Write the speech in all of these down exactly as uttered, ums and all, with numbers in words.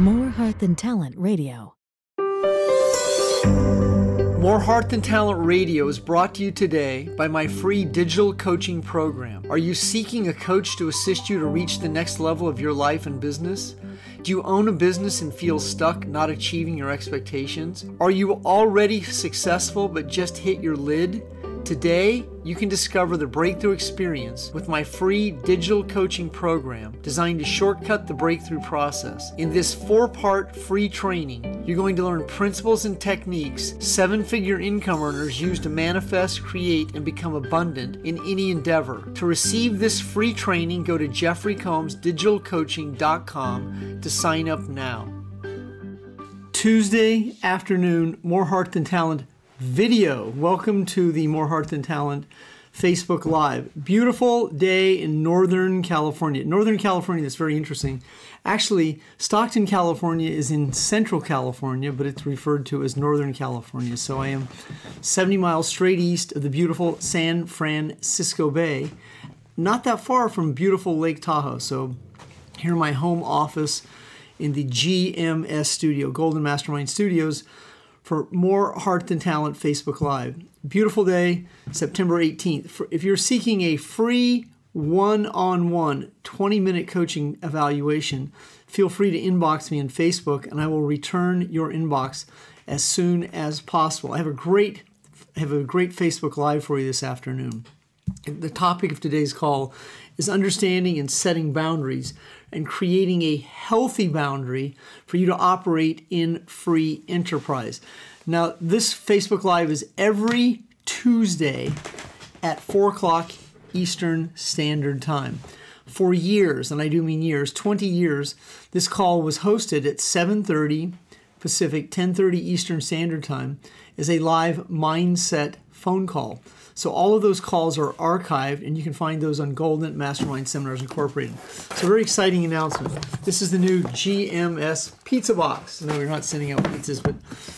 More Heart Than Talent Radio. More Heart Than Talent Radio is brought to you today by my free digital coaching program. Are you seeking a coach to assist you to reach the next level of your life and business? Do you own a business and feel stuck, not achieving your expectations? Are you already successful but just hit your lid? Today, you can discover the breakthrough experience with my free digital coaching program designed to shortcut the breakthrough process. In this four-part free training, you're going to learn principles and techniques seven-figure income earners use to manifest, create, and become abundant in any endeavor. To receive this free training, go to jeffrey combs digital coaching dot com to sign up now. Tuesday afternoon, More Heart Than Talent video. Welcome to the More Heart Than Talent Facebook Live. Beautiful day in Northern California. Northern California, that's very interesting. Actually, Stockton, California is in Central California, but it's referred to as Northern California. So I am seventy miles straight east of the beautiful San Francisco Bay, not that far from beautiful Lake Tahoe. So here in my home office in the G M S studio, Golden Mastermind Studios, for More Heart Than Talent Facebook Live. Beautiful day, September eighteenth. If you're seeking a free one-on-one twenty-minute coaching evaluation, feel free to inbox me on Facebook, and I will return your inbox as soon as possible. I have a great, have a great Facebook Live for you this afternoon. The topic of today's call is understanding and setting boundaries and creating a healthy boundary for you to operate in free enterprise. Now, this Facebook Live is every Tuesday at four o'clock Eastern Standard Time. For years, and I do mean years, twenty years, this call was hosted at seven thirty Pacific, ten thirty Eastern Standard Time as a live mindset phone call. So all of those calls are archived, and you can find those on Golden Mastermind Seminars Incorporated. So very exciting announcement. This is the new G M S pizza box. No, we're not sending out pizzas, but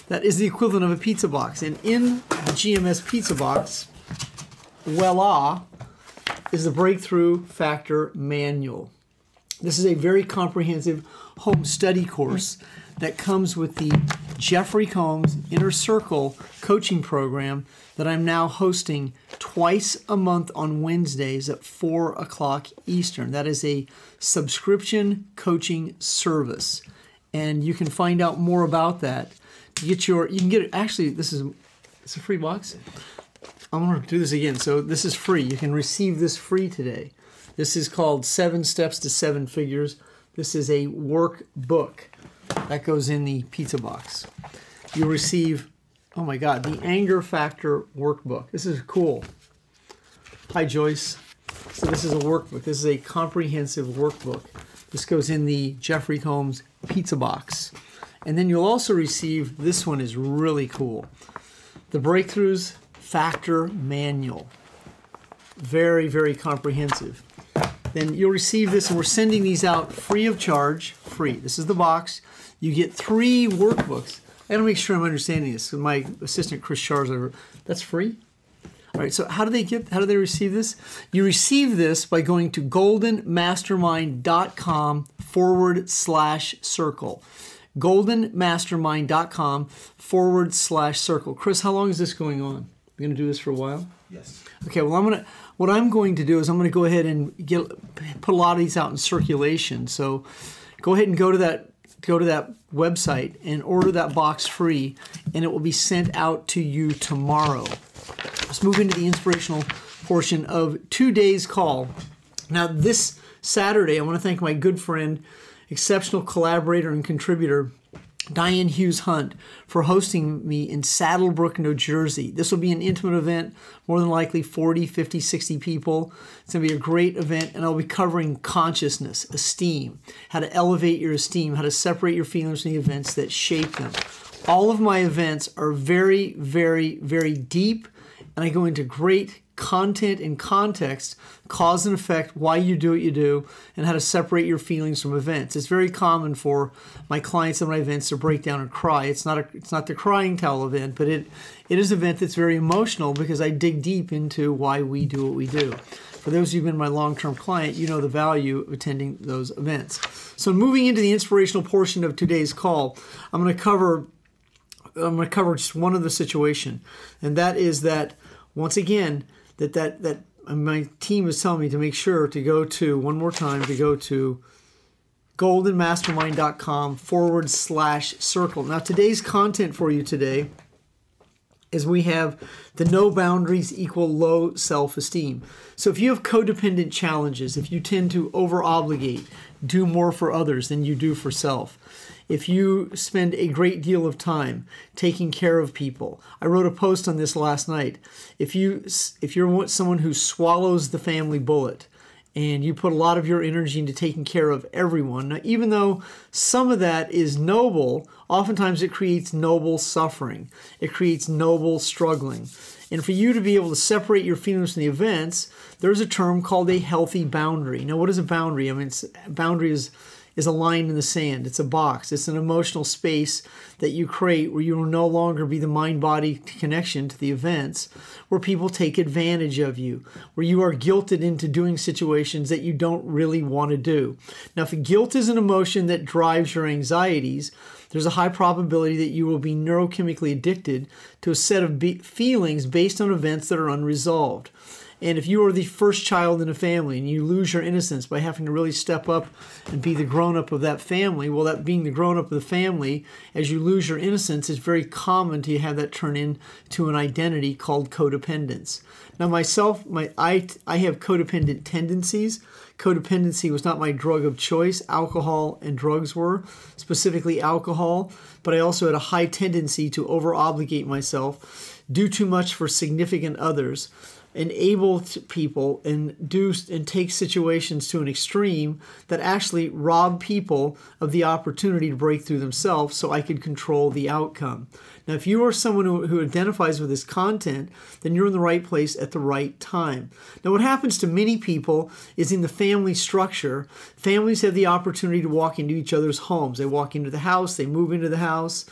that is the equivalent of a pizza box. And in the G M S pizza box, voila, is the Breakthrough Factor Manual. This is a very comprehensive home study course that comes with the Jeffery Combs Inner Circle coaching program that I'm now hosting twice a month on Wednesdays at four o'clock Eastern. That is a subscription coaching service, and you can find out more about that. To get your, you can get it, actually, this is it's a free box. I'm going to do this again, so this is free. You can receive this free today. This is called Seven Steps to Seven Figures. This is a workbook that goes in the pizza box. You'll receive, oh my God, the Anger Factor Workbook. This is cool. Hi, Joyce. So this is a workbook. This is a comprehensive workbook. This goes in the Jeffery Combs pizza box. And then you'll also receive, this one is really cool, the Breakthroughs Factor Manual. Very, very comprehensive. Then you'll receive this, and we're sending these out free of charge, free. This is the box. You get three workbooks. I gotta make sure I'm understanding this. My assistant, Chris Scharzer, that's free? All right, so how do they get, how do they receive this? You receive this by going to golden mastermind dot com forward slash circle. golden mastermind dot com forward slash circle. Chris, how long is this going on? We're gonna do this for a while? Yes. Okay, well, I'm gonna, what I'm going to do is I'm gonna go ahead and get, put a lot of these out in circulation. So go ahead and go to that, go to that website and order that box free, and it will be sent out to you tomorrow. Let's move into the inspirational portion of today's call. Now, this Saturday, I want to thank my good friend, exceptional collaborator and contributor, Diane Hughes Hunt, for hosting me in Saddlebrook, New Jersey. This will be an intimate event, more than likely forty, fifty, sixty people. It's going to be a great event, and I'll be covering consciousness, esteem, how to elevate your esteem, how to separate your feelings from the events that shape them. All of my events are very, very, very deep, and I go into great content and context, cause and effect, why you do what you do, and how to separate your feelings from events. It's very common for my clients at my events to break down and cry. It's not a, it's not the crying towel event, but it, it is an event that's very emotional because I dig deep into why we do what we do. For those who've been my long-term client, you know the value of attending those events. So moving into the inspirational portion of today's call, I'm going to cover I'm going to cover just one other situation, and that is that once again that that that my team is telling me to make sure to go to one more time to go to golden mastermind dot com forward slash circle. Now today's content for you today is we have the no boundaries equal low self-esteem. So if you have codependent challenges, if you tend to over-obligate, do more for others than you do for self, if you spend a great deal of time taking care of people, I wrote a post on this last night, if, you, if you're someone who swallows the family bullet, and you put a lot of your energy into taking care of everyone. Now, even though some of that is noble, oftentimes it creates noble suffering. It creates noble struggling. And for you to be able to separate your feelings from the events, there's a term called a healthy boundary. Now, what is a boundary? I mean, it's, boundary is, is a line in the sand. It's a box. It's an emotional space that you create where you will no longer be the mind-body connection to the events, where people take advantage of you, where you are guilted into doing situations that you don't really want to do. Now, if guilt is an emotion that drives your anxieties, there's a high probability that you will be neurochemically addicted to a set of be- feelings based on events that are unresolved. And if you are the first child in a family and you lose your innocence by having to really step up and be the grown-up of that family, well, that being the grown-up of the family, as you lose your innocence, it's very common to have that turn into an identity called codependence. Now, myself, my, I, I have codependent tendencies. Codependency was not my drug of choice. Alcohol and drugs were, specifically alcohol, but I also had a high tendency to over-obligate myself, do too much for significant others, enable people and do and take situations to an extreme that actually rob people of the opportunity to break through themselves so I could control the outcome. Now, if you are someone who, who identifies with this content, then you're in the right place at the right time. Now, what happens to many people is in the family structure, families have the opportunity to walk into each other's homes. They walk into the house, they move into the house,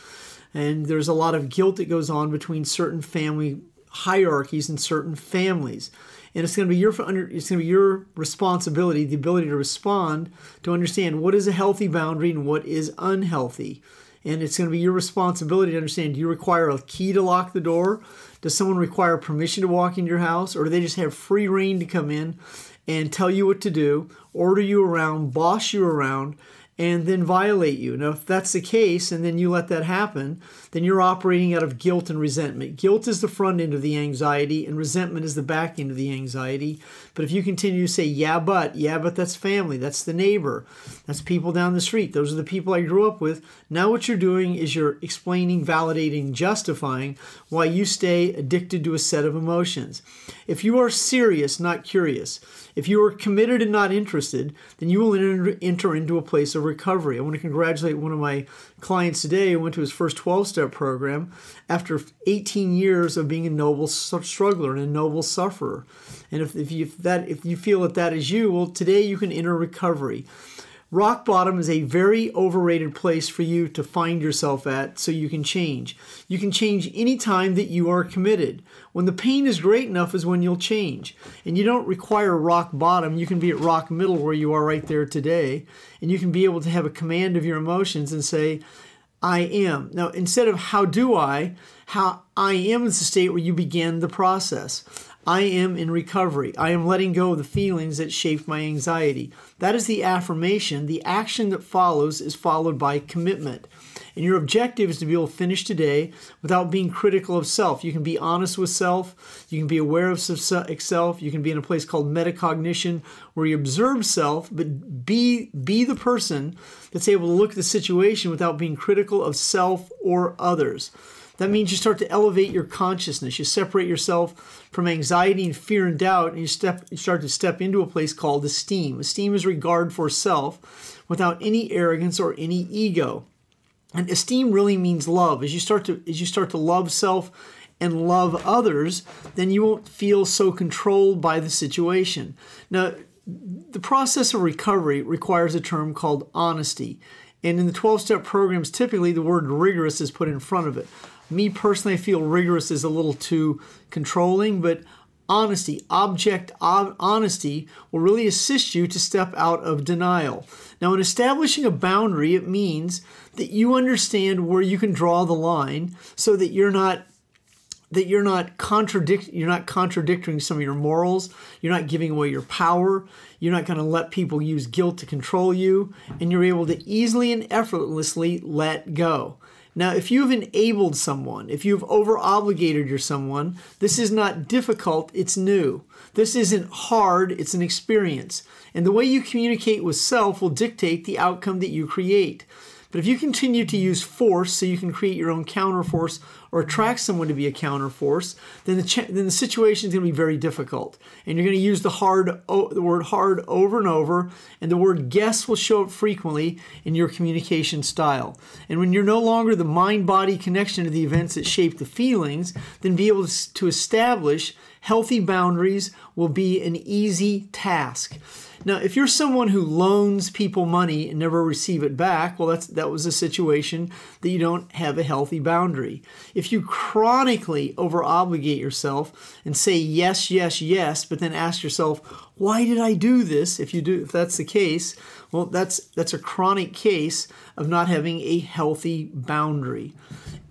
and there's a lot of guilt that goes on between certain family hierarchies in certain families, and it's going to be your it's going to be your responsibility, the ability to respond, to understand what is a healthy boundary and what is unhealthy, and it's going to be your responsibility to understand: do you require a key to lock the door? Does someone require permission to walk into your house, or do they just have free reign to come in and tell you what to do, order you around, boss you around, and then violate you? Now, if that's the case, and then you let that happen, then you're operating out of guilt and resentment. Guilt is the front end of the anxiety, and resentment is the back end of the anxiety. But if you continue to say, yeah, but, yeah, but that's family, that's the neighbor, that's people down the street, those are the people I grew up with, now what you're doing is you're explaining, validating, justifying why you stay addicted to a set of emotions. If you are serious, not curious, if you are committed and not interested, then you will enter into a place of recovery. I want to congratulate one of my clients today who went to his first twelve-step program after eighteen years of being a noble struggler and a noble sufferer. And if, if, you, if, that, if you feel that that is you, well, today you can enter recovery. Rock bottom is a very overrated place for you to find yourself at so you can change. You can change any time that you are committed. When the pain is great enough is when you'll change. And you don't require rock bottom. You can be at rock middle where you are right there today. And you can be able to have a command of your emotions and say, I am. Now, instead of how do I, how I am is the state where you begin the process. I am in recovery. I am letting go of the feelings that shaped my anxiety. That is the affirmation. The action that follows is followed by commitment. And your objective is to be able to finish today without being critical of self. You can be honest with self. You can be aware of self. You can be in a place called metacognition where you observe self, but be, be the person that's able to look at the situation without being critical of self or others. That means you start to elevate your consciousness. You separate yourself from anxiety and fear and doubt, and you, step, you start to step into a place called esteem. Esteem is regard for self without any arrogance or any ego. And esteem really means love. As you start to, as you start to love self and love others, then you won't feel so controlled by the situation. Now, the process of recovery requires a term called honesty. And in the twelve-step programs, typically the word rigorous is put in front of it. Me personally, I feel rigorous is a little too controlling, but honesty, object honesty, will really assist you to step out of denial. Now, in establishing a boundary, it means that you understand where you can draw the line so that you're not that you're not contradict you're not contradicting some of your morals, you're not giving away your power, you're not going to let people use guilt to control you, and you're able to easily and effortlessly let go. Now, if you've enabled someone, if you've over-obligated your someone, this is not difficult, it's new. This isn't hard, it's an experience. And the way you communicate with self will dictate the outcome that you create. But if you continue to use force so you can create your own counterforce or attract someone to be a counterforce, then the, then the situation is going to be very difficult. And you're going to use the, hard, o the word hard over and over, and the word guess will show up frequently in your communication style. And when you're no longer the mind-body connection to the events that shape the feelings, then be able to establish healthy boundaries will be an easy task. Now, if you're someone who loans people money and never receive it back, well, that's, that was a situation that you don't have a healthy boundary. If you chronically over-obligate yourself and say yes, yes, yes, but then ask yourself, why did I do this? If you do, if that's the case, well, that's, that's a chronic case of not having a healthy boundary.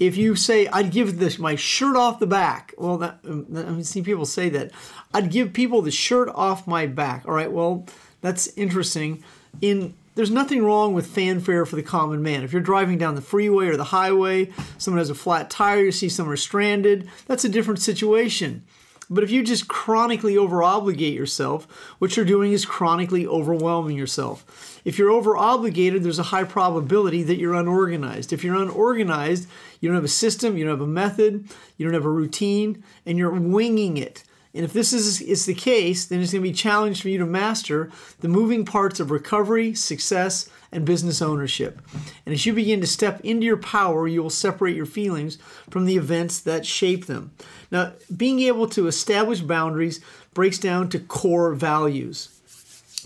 If you say, I'd give this my shirt off the back, well, that, I've seen people say that. I'd give people the shirt off my back. All right, well, that's interesting. In There's nothing wrong with fanfare for the common man. If you're driving down the freeway or the highway, someone has a flat tire, you see someone stranded, that's a different situation. But if you just chronically over-obligate yourself, what you're doing is chronically overwhelming yourself. If you're over-obligated, there's a high probability that you're unorganized. If you're unorganized, you don't have a system, you don't have a method, you don't have a routine, and you're winging it. And if this is, is the case, then it's going to be a challenge for you to master the moving parts of recovery, success, and business ownership. And as you begin to step into your power, you will separate your feelings from the events that shape them. Now, being able to establish boundaries breaks down to core values.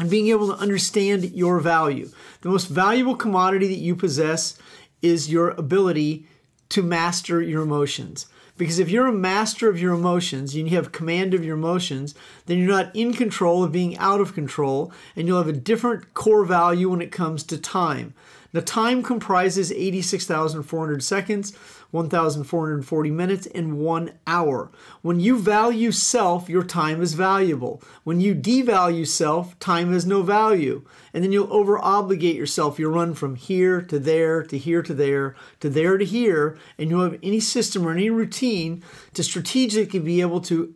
And being able to understand your value. The most valuable commodity that you possess is your ability to master your emotions. Because if you're a master of your emotions and you have command of your emotions, then you're not in control of being out of control, and you'll have a different core value when it comes to time. Now, time comprises eighty-six thousand four hundred seconds, one thousand four hundred forty minutes, and one hour. When you value self, your time is valuable. When you devalue self, time has no value. And then you'll over-obligate yourself. You'll run from here to there, to here to there, to there to here, and you won't have any system or any routine to strategically be able to,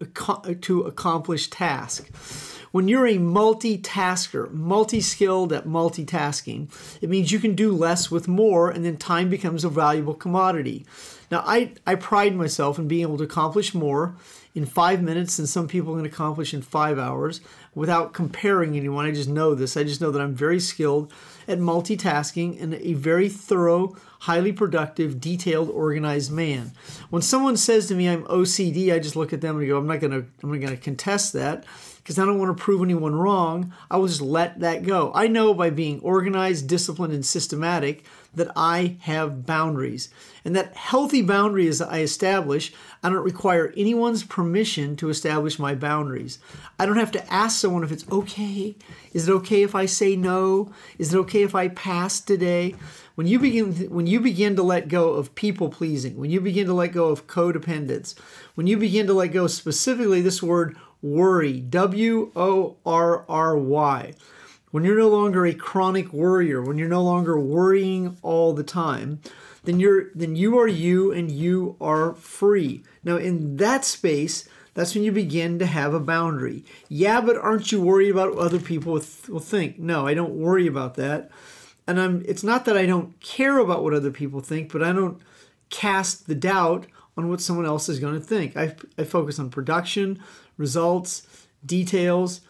to accomplish tasks. When you're a multitasker, multi-skilled at multitasking, it means you can do less with more, and then time becomes a valuable commodity. Now, I, I pride myself in being able to accomplish more in five minutes than some people can accomplish in five hours without comparing anyone. I just know this. I just know that I'm very skilled at multitasking and a very thorough, highly productive, detailed, organized man. When someone says to me I'm O C D, I just look at them and go, I'm not gonna, I'm not gonna contest that, because I don't want to prove anyone wrong. I will just let that go. I know by being organized, disciplined, and systematic that I have boundaries. And that healthy boundaries that I establish, I don't require anyone's permission to establish my boundaries. I don't have to ask someone if it's okay. Is it okay if I say no? Is it okay if I pass today? When you begin, when you begin to let go of people pleasing, when you begin to let go of codependence, when you begin to let go specifically this word worry, W O R R Y. When you're no longer a chronic worrier, when you're no longer worrying all the time, then you're then you are you and you are free. Now, in that space, that's when you begin to have a boundary. Yeah, but aren't you worried about what other people will think? No, I don't worry about that. And I'm it's not that I don't care about what other people think, but I don't cast the doubt on what someone else is going to think. I, I focus on production, results, details,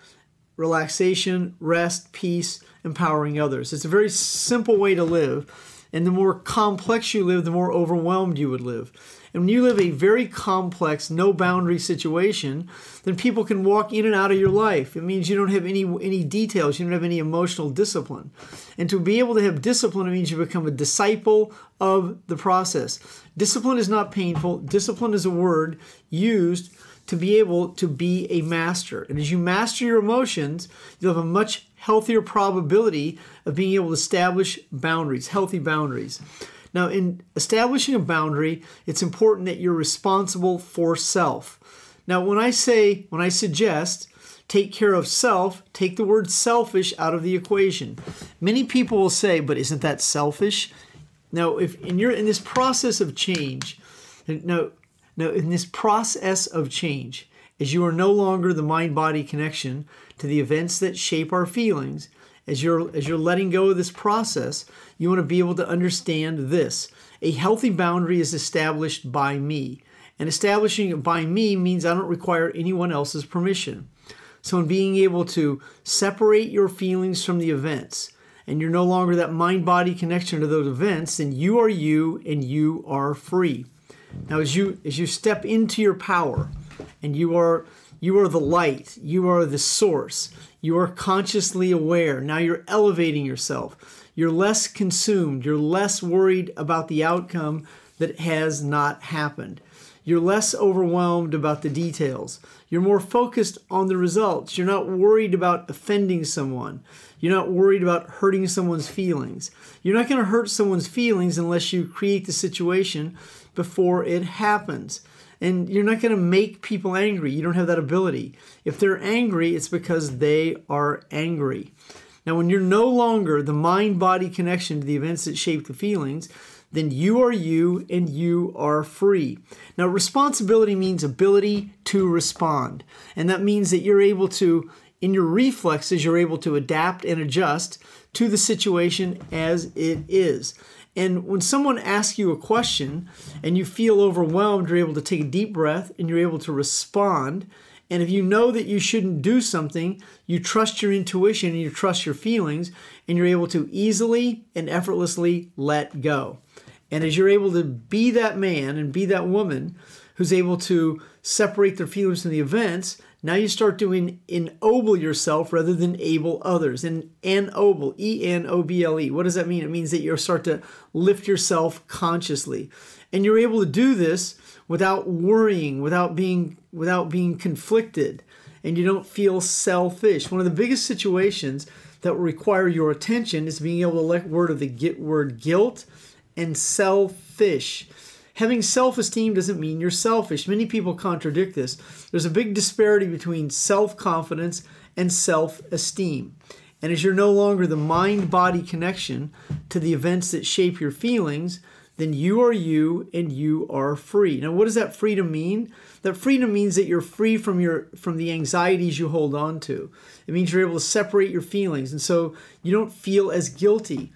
relaxation, rest, peace, empowering others. It's a very simple way to live. And the more complex you live, the more overwhelmed you would live. And when you live a very complex, no-boundary situation, then people can walk in and out of your life. It means you don't have any, any details. You don't have any emotional discipline. And to be able to have discipline, it means you become a disciple of the process. Discipline is not painful. Discipline is a word used to be able to be a master. And as you master your emotions, you'll have a much healthier probability of being able to establish boundaries, healthy boundaries. Now, in establishing a boundary, it's important that you're responsible for self. Now, when I say, when I suggest take care of self, take the word selfish out of the equation. Many people will say, but isn't that selfish? Now, if and you're in this process of change, now, now in this process of change, as you are no longer the mind-body connection to the events that shape our feelings, as you're, as you're letting go of this process, you want to be able to understand this. A healthy boundary is established by me. And establishing it by me means I don't require anyone else's permission. So in being able to separate your feelings from the events, and you're no longer that mind-body connection to those events, then you are you and you are free. Now, as you as you step into your power, and you are you are the light, you are the source, you are consciously aware. Now you're elevating yourself. You're less consumed. You're less worried about the outcome that has not happened. You're less overwhelmed about the details. You're more focused on the results. You're not worried about offending someone. You're not worried about hurting someone's feelings. You're not going to hurt someone's feelings unless you create the situation before it happens. And you're not going to make people angry. You don't have that ability. If they're angry, it's because they are angry. Now, when you're no longer the mind-body connection to the events that shape the feelings, then you are you and you are free. Now, responsibility means ability to respond. And that means that you're able to, in your reflexes, you're able to adapt and adjust to the situation as it is. And when someone asks you a question and you feel overwhelmed, you're able to take a deep breath and you're able to respond. And if you know that you shouldn't do something, you trust your intuition and you trust your feelings, and you're able to easily and effortlessly let go. And as you're able to be that man and be that woman who's able to separate their feelings from the events, now you start to ennoble yourself rather than able others. And ennoble, E N O B L E. What does that mean? It means that you start to lift yourself consciously. And you're able to do this without worrying, without being, without being conflicted. And you don't feel selfish. One of the biggest situations that will require your attention is being able to let word of the get word guilt and selfish. Having self-esteem doesn't mean you're selfish. Many people contradict this. There's a big disparity between self-confidence and self-esteem. And as you're no longer the mind-body connection to the events that shape your feelings, then you are you and you are free. Now, what does that freedom mean? That freedom means that you're free from your from the anxieties you hold on to. It means you're able to separate your feelings, and so you don't feel as guilty.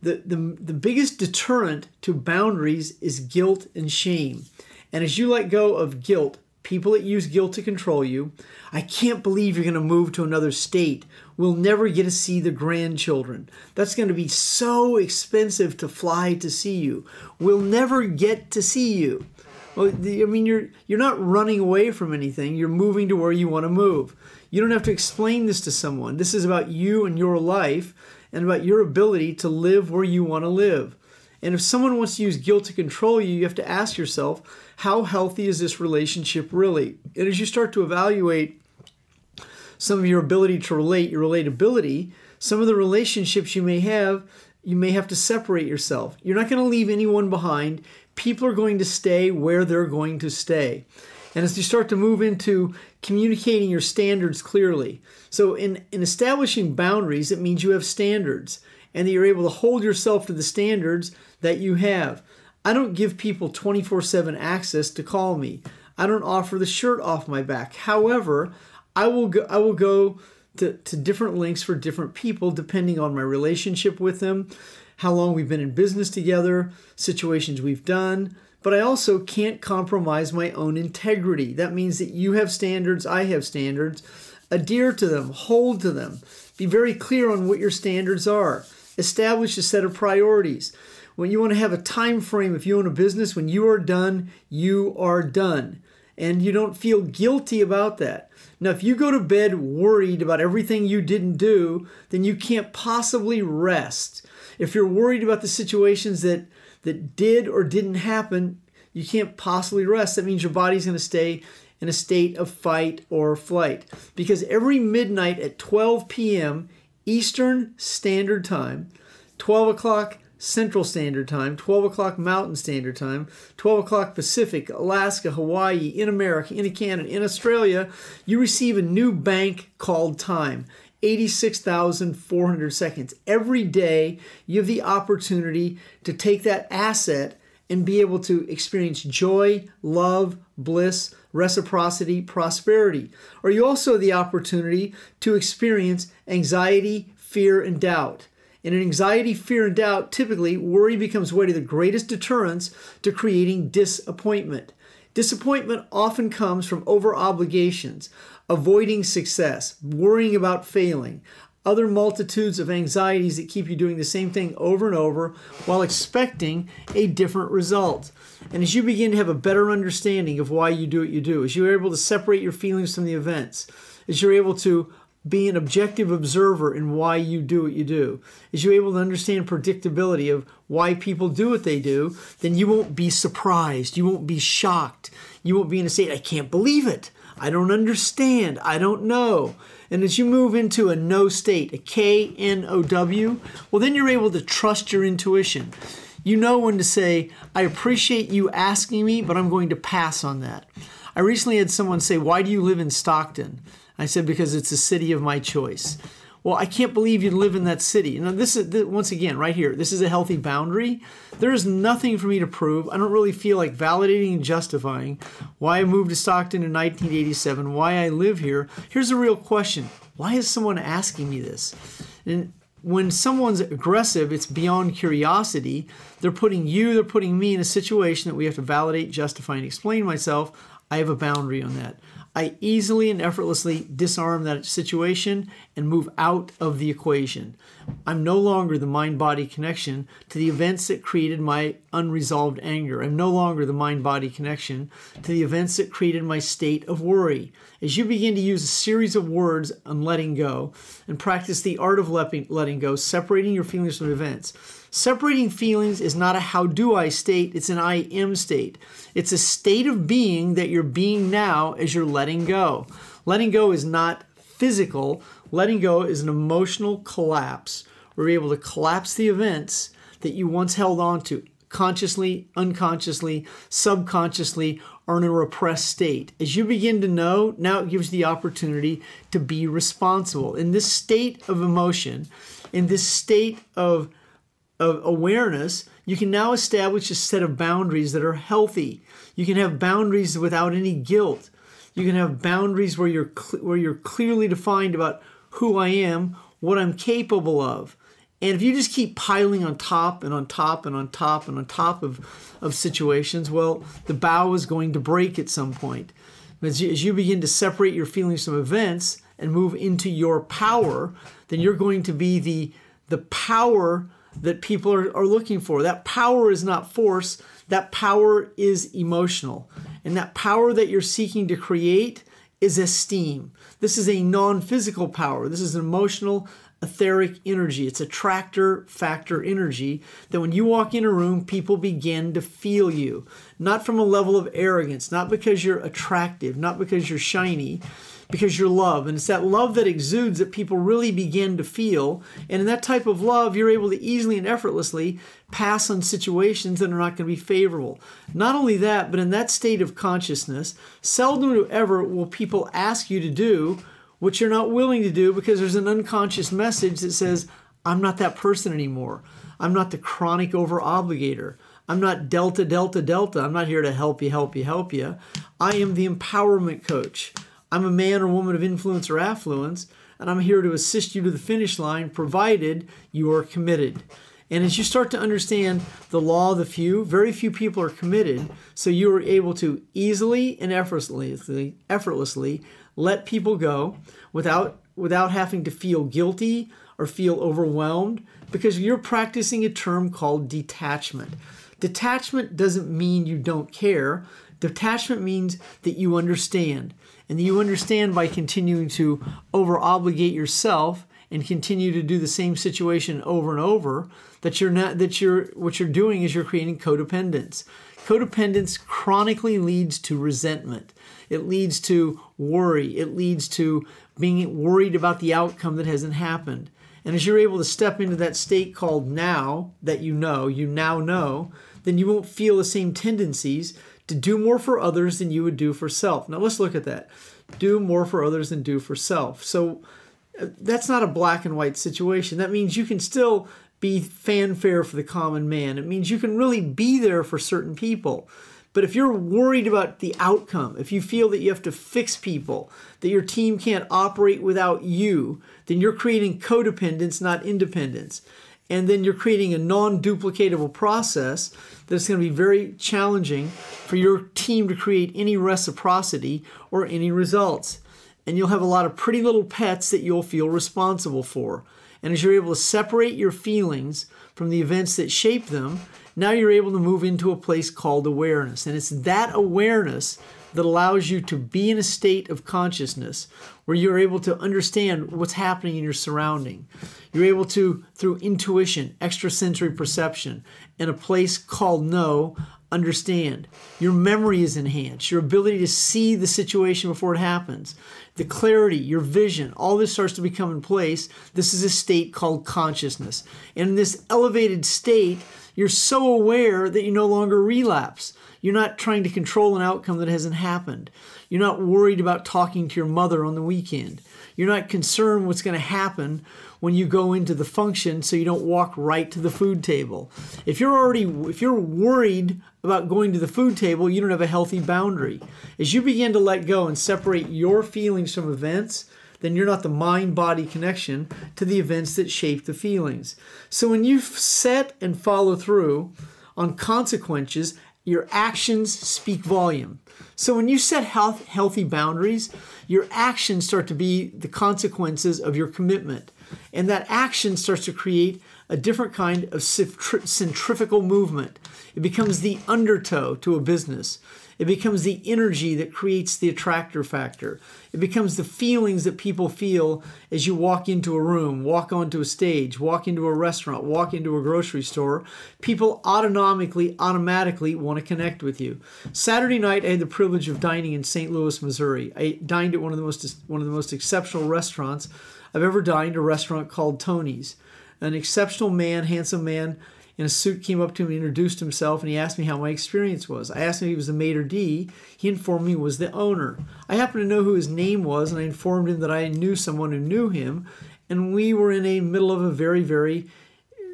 The, the, the biggest deterrent to boundaries is guilt and shame. And as you let go of guilt, people that use guilt to control you, I can't believe you're going to move to another state. We'll never get to see the grandchildren. That's going to be so expensive to fly to see you. We'll never get to see you. Well, I mean, you're, you're not running away from anything. You're moving to where you want to move. You don't have to explain this to someone. This is about you and your life, and about your ability to live where you want to live. And if someone wants to use guilt to control you, you have to ask yourself, how healthy is this relationship really? And as you start to evaluate some of your ability to relate, your relatability, some of the relationships you may have, you may have to separate yourself. You're not going to leave anyone behind. People are going to stay where they're going to stay. And as you start to move into communicating your standards clearly. So in, in establishing boundaries, it means you have standards and that you're able to hold yourself to the standards that you have. I don't give people twenty-four seven access to call me. I don't offer the shirt off my back. However, I will go, I will go to, to different lengths for different people depending on my relationship with them, how long we've been in business together, situations we've done. But I also can't compromise my own integrity. That means that you have standards, I have standards. Adhere to them, hold to them. Be very clear on what your standards are. Establish a set of priorities. When you want to have a time frame, if you own a business, when you are done, you are done. And you don't feel guilty about that. Now, if you go to bed worried about everything you didn't do, then you can't possibly rest. If you're worried about the situations that that did or didn't happen, you can't possibly rest. That means your body's going to stay in a state of fight or flight. Because every midnight at twelve p m Eastern Standard Time, twelve o'clock Central Standard Time, twelve o'clock Mountain Standard Time, twelve o'clock Pacific, Alaska, Hawaii, in America, in Canada, in Australia, you receive a new bank called time. eighty-six thousand four hundred seconds. Every day you have the opportunity to take that asset and be able to experience joy, love, bliss, reciprocity, prosperity. Or you also have the opportunity to experience anxiety, fear, and doubt. And in anxiety, fear, and doubt, typically worry becomes one of the greatest deterrents to creating disappointment. Disappointment often comes from over-obligations, avoiding success, worrying about failing, other multitudes of anxieties that keep you doing the same thing over and over while expecting a different result. And as you begin to have a better understanding of why you do what you do, as you're able to separate your feelings from the events, as you're able to be an objective observer in why you do what you do, as you're able to understand predictability of why people do what they do, then you won't be surprised. You won't be shocked. You won't be in a state, I can't believe it. I don't understand. I don't know. And as you move into a no state, a K N O W, well, then you're able to trust your intuition. You know when to say, I appreciate you asking me, but I'm going to pass on that. I recently had someone say, why do you live in Stockton? I said, because it's a city of my choice. Well, I can't believe you live in that city. Now, this is, once again, right here, this is a healthy boundary. There is nothing for me to prove. I don't really feel like validating and justifying why I moved to Stockton in nineteen eighty-seven, why I live here. Here's a real question. Why is someone asking me this? And when someone's aggressive, it's beyond curiosity. They're putting you, they're putting me in a situation that we have to validate, justify, and explain myself. I have a boundary on that. I easily and effortlessly disarm that situation and move out of the equation. I'm no longer the mind-body connection to the events that created my unresolved anger. I'm no longer the mind-body connection to the events that created my state of worry. As you begin to use a series of words on letting go and practice the art of letting go, separating your feelings from events. Separating feelings is not a how do I state, it's an I am state. It's a state of being that you're being now as you're letting go. Letting go is not physical. Letting go is an emotional collapse where you're able to collapse the events that you once held on to, consciously, unconsciously, subconsciously, or in a repressed state. As you begin to know, now it gives you the opportunity to be responsible. In this state of emotion, in this state of of awareness, you can now establish a set of boundaries that are healthy. You can have boundaries without any guilt. You can have boundaries where you're where you're clearly defined about who I am, what I'm capable of. And if you just keep piling on top and on top and on top and on top of, of situations, well, the bow is going to break at some point. As you, as you begin to separate your feelings from events and move into your power, then you're going to be the, the power that people are, are looking for. That power is not force. That power is emotional. And that power that you're seeking to create is esteem. This is a non-physical power. This is an emotional, etheric energy. It's attractor factor energy that when you walk in a room, people begin to feel you. Not from a level of arrogance, not because you're attractive, not because you're shiny, because you're love. And it's that love that exudes that people really begin to feel. And in that type of love, you're able to easily and effortlessly pass on situations that are not going to be favorable. Not only that, but in that state of consciousness, seldom or ever will people ask you to do what you're not willing to do, because there's an unconscious message that says, I'm not that person anymore. I'm not the chronic over-obligator. I'm not delta, delta, delta. I'm not here to help you, help you, help you. I am the empowerment coach. I'm a man or woman of influence or affluence, and I'm here to assist you to the finish line, provided you are committed. And as you start to understand the law of the few, very few people are committed, so you are able to easily and effortlessly, effortlessly let people go without, without having to feel guilty or feel overwhelmed, because you're practicing a term called detachment. Detachment doesn't mean you don't care. Detachment means that you understand, and that you understand by continuing to over-obligate yourself and continue to do the same situation over and over, that you're not, that you're, what you're doing is you're creating codependence. Codependence chronically leads to resentment. It leads to worry. It leads to being worried about the outcome that hasn't happened. And as you're able to step into that state called now, that you know, you now know, then you won't feel the same tendencies to do more for others than you would do for self. Now let's look at that. Do more for others than do for self. So that's not a black and white situation. That means you can still be fanfare for the common man. It means you can really be there for certain people. But if you're worried about the outcome, if you feel that you have to fix people, that your team can't operate without you, then you're creating codependence, not independence. And then you're creating a non-duplicatable process that's going to be very challenging for your team to create any reciprocity or any results. And you'll have a lot of pretty little pets that you'll feel responsible for. And as you're able to separate your feelings from the events that shape them, now you're able to move into a place called awareness. And it's that awareness that allows you to be in a state of consciousness where you're able to understand what's happening in your surrounding. You're able to, through intuition, extrasensory perception, and a place called know, understand. Your memory is enhanced. Your ability to see the situation before it happens. The clarity, your vision, all this starts to become in place. This is a state called consciousness. And in this elevated state, you're so aware that you no longer relapse. You're not trying to control an outcome that hasn't happened. You're not worried about talking to your mother on the weekend. You're not concerned what's going to happen when you go into the function so you don't walk right to the food table. If you're already, if you're worried about going to the food table, you don't have a healthy boundary. As you begin to let go and separate your feelings from events, then you're not the mind-body connection to the events that shape the feelings. So when you set and follow through on consequences, your actions speak volume. So when you set health, healthy boundaries, your actions start to be the consequences of your commitment. And that action starts to create a different kind of centrifugal movement. It becomes the undertow to a business. It becomes the energy that creates the attractor factor. It becomes the feelings that people feel as you walk into a room, walk onto a stage, walk into a restaurant, walk into a grocery store. People autonomically, automatically want to connect with you. Saturday night, I had the privilege of dining in Saint Louis, Missouri. I dined at one of the most, one of the most exceptional restaurants I've ever dined, a restaurant called Tony's. An exceptional man, handsome man, in a suit came up to me, introduced himself, and he asked me how my experience was. I asked him if he was the maitre d'. He informed me he was the owner. I happened to know who his name was, and I informed him that I knew someone who knew him, and we were in the middle of a very, very,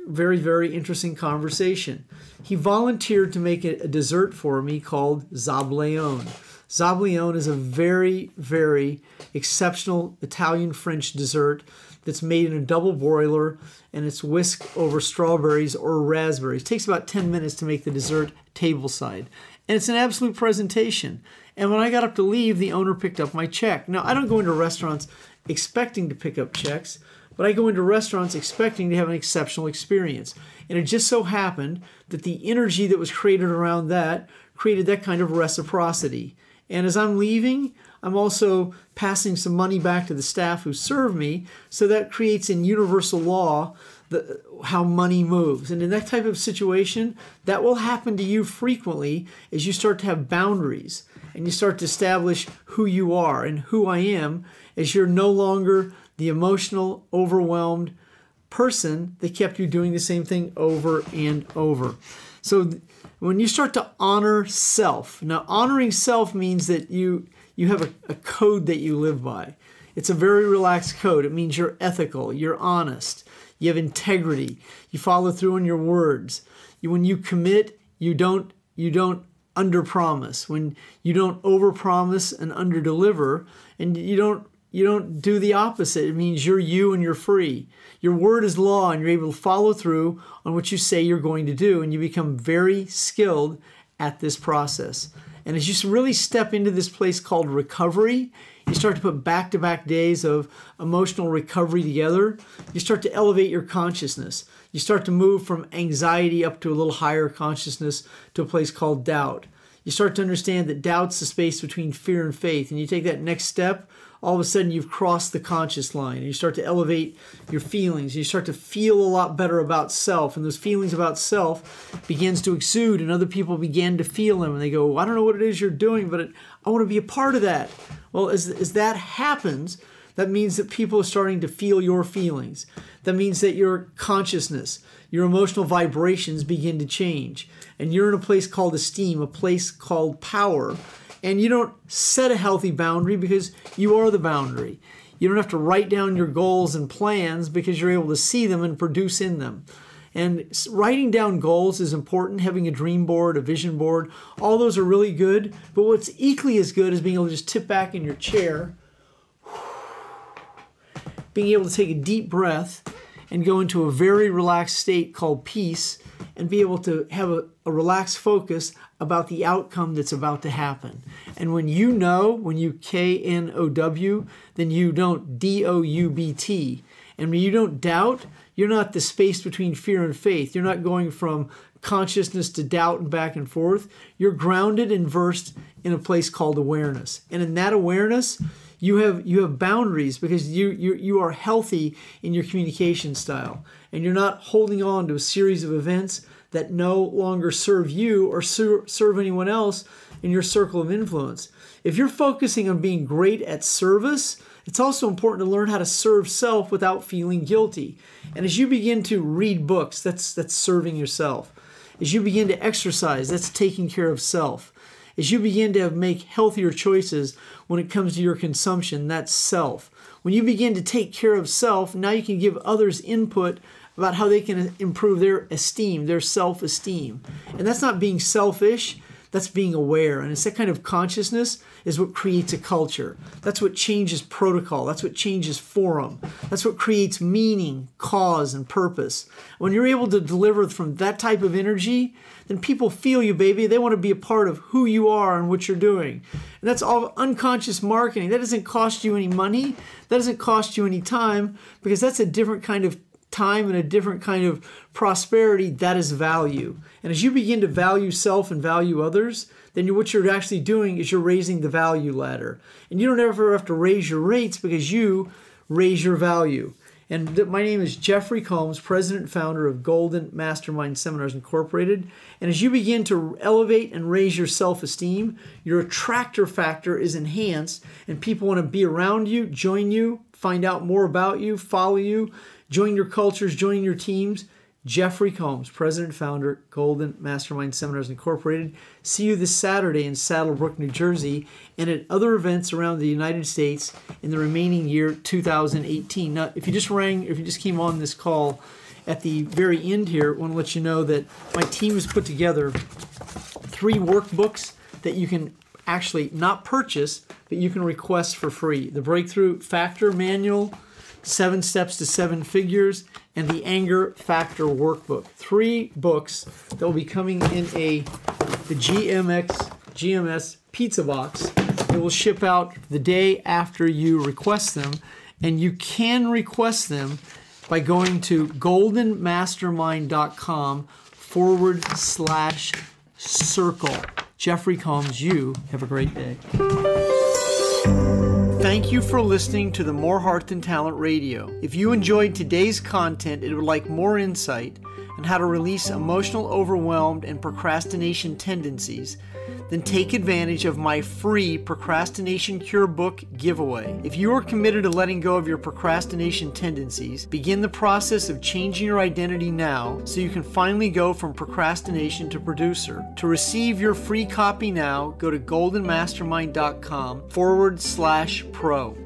very, very interesting conversation. He volunteered to make a dessert for me called zabaglione. Zabaglione is a very, very exceptional Italian-French dessert that's made in a double boiler, and it's whisked over strawberries or raspberries. It takes about ten minutes to make the dessert tableside. And it's an absolute presentation. And when I got up to leave, the owner picked up my check. Now, I don't go into restaurants expecting to pick up checks, but I go into restaurants expecting to have an exceptional experience. And it just so happened that the energy that was created around that created that kind of reciprocity. And as I'm leaving, I'm also passing some money back to the staff who serve me, so that creates in universal law the, how money moves. And in that type of situation, that will happen to you frequently as you start to have boundaries and you start to establish who you are and who I am, as you're no longer the emotional, overwhelmed person that kept you doing the same thing over and over. So when you start to honor self, now honoring self means that you, you have a, a code that you live by. It's a very relaxed code. It means you're ethical, you're honest, you have integrity, you follow through on your words. You, when you commit, you don't, you don't underpromise. When you don't overpromise and underdeliver, and you don't You don't do the opposite. It means you're you and you're free. Your word is law, and you're able to follow through on what you say you're going to do, and you become very skilled at this process. And as you really step into this place called recovery, you start to put back-to-back days of emotional recovery together. You start to elevate your consciousness. You start to move from anxiety up to a little higher consciousness to a place called doubt. You start to understand that doubt's the space between fear and faith, and you take that next step all of a sudden you've crossed the conscious line and you start to elevate your feelings and you start to feel a lot better about self, and those feelings about self begins to exude and other people begin to feel them and they go, I don't know what it is you're doing, but it, I want to be a part of that. Well, as, as that happens, that means that people are starting to feel your feelings. That means that your consciousness, your emotional vibrations begin to change. And you're in a place called esteem, a place called power. And you don't set a healthy boundary because you are the boundary. You don't have to write down your goals and plans because you're able to see them and produce in them. And writing down goals is important. Having a dream board, a vision board, all those are really good. But what's equally as good is being able to just tip back in your chair, being able to take a deep breath and go into a very relaxed state called peace and be able to have a, a relaxed focus about the outcome that's about to happen. And when you know, when you K N O W, then you don't D O U B T. And when you don't doubt, you're not the space between fear and faith. You're not going from consciousness to doubt and back and forth. You're grounded and versed in a place called awareness. And in that awareness, You have, you have boundaries because you, you, you are healthy in your communication style and you're not holding on to a series of events that no longer serve you or ser serve anyone else in your circle of influence. If you're focusing on being great at service, it's also important to learn how to serve self without feeling guilty. And as you begin to read books, that's, that's serving yourself. As you begin to exercise, that's taking care of self. As you begin to make healthier choices when it comes to your consumption, that's self. When you begin to take care of self, now you can give others input about how they can improve their esteem, their self-esteem. And that's not being selfish, that's being aware. And it's that kind of consciousness is what creates a culture. That's what changes protocol. That's what changes forum. That's what creates meaning, cause, and purpose. When you're able to deliver from that type of energy, then people feel you, baby. They want to be a part of who you are and what you're doing. And that's all unconscious marketing. That doesn't cost you any money. That doesn't cost you any time because that's a different kind of time and a different kind of prosperity. That is value. And as you begin to value self and value others, then what you're actually doing is you're raising the value ladder. And you don't ever have to raise your rates because you raise your value. And my name is Jeffery Combs, president and founder of Golden Mastermind Seminars Incorporated. And as you begin to elevate and raise your self-esteem, your attractor factor is enhanced and people want to be around you, join you, find out more about you, follow you, join your cultures, join your teams. Jeffery Combs, president and founder, Golden Mastermind Seminars Incorporated. See you this Saturday in Saddlebrook, New Jersey, and at other events around the United States in the remaining year two thousand eighteen. Now, if you just rang, if you just came on this call at the very end here, I want to let you know that my team has put together three workbooks that you can actually not purchase, but you can request for free. The Breakthrough Factor Manual, Seven Steps to Seven Figures, and the Anger Factor Workbook. Three books that will be coming in a the G M X G M S pizza box. It will ship out the day after you request them, and you can request them by going to golden mastermind dot com forward slash circle. Jeffery Combs, you have a great day. Thank you for listening to the More Heart Than Talent Radio. If you enjoyed today's content and would like more insight on how to release emotional overwhelmed and procrastination tendencies, then take advantage of my free Procrastination Cure Book giveaway. If you are committed to letting go of your procrastination tendencies, begin the process of changing your identity now so you can finally go from procrastination to producer. To receive your free copy now, go to golden mastermind dot com forward slash pro.